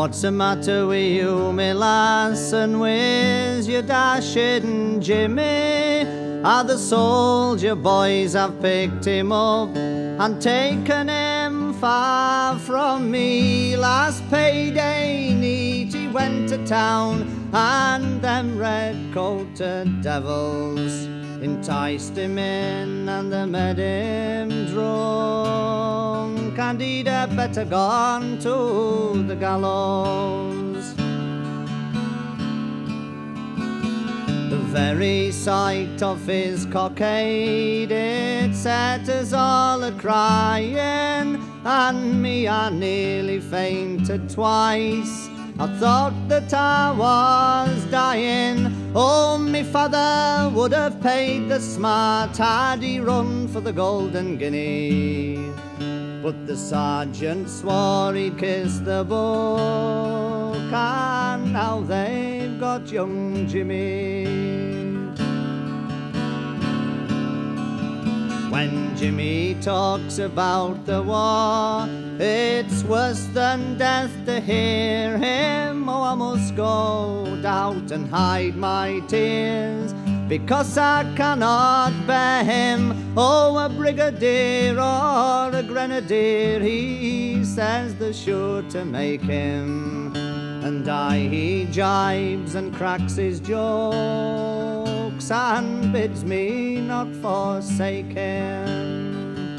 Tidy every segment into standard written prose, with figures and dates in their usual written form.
What's the matter with you, me lass, and where's your dashing Jimmy? How the soldier boys have picked him up and taken him far from me. Last payday neat he went to town, and them red-coated devils enticed him in and they made him drunk, and he'd have better gone to the gallows. The very sight of his cockade, it set us all a-crying, and me, I nearly fainted twice. I thought that I was dying. Oh, me father would have paid the smart had he run for the golden guinea. But the sergeant swore he'd kissed the book, and now they've got young Jimmy. When Jimmy talks about the war, it's worse than death to hear him. Oh, I must go out and hide my tears, because I cannot bear him. Oh, a brigadier or a grenadier, he says they're sure to make him. And aye, he jibes and cracks his jokes and bids me not forsake him.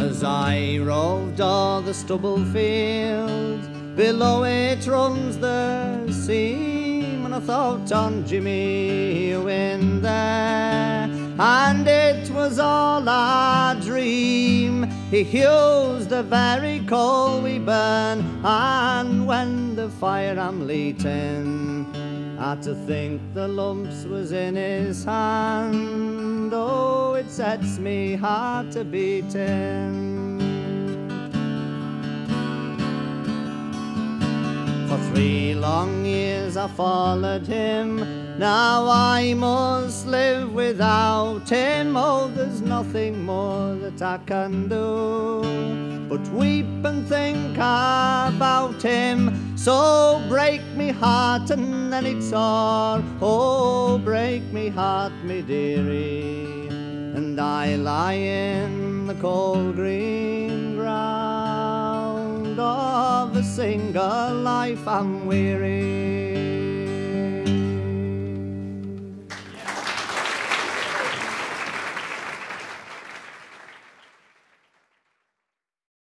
As I roved o'er the stubble field, below it runs the seam, and I thought on Jimmy in there, and it was all a dream. He hews the very coal we burn, and when the fire I'm leeting, I to think the lumps was in his hand. Oh, it sets me heart to beating. For 3 long years I followed him, now I must live without him. Oh, there's nothing more that I can do but weep and think about him. So break me heart and then it's all. Oh, break me heart, me dearie, and I lie in the cold green ground. Of a single life I'm weary.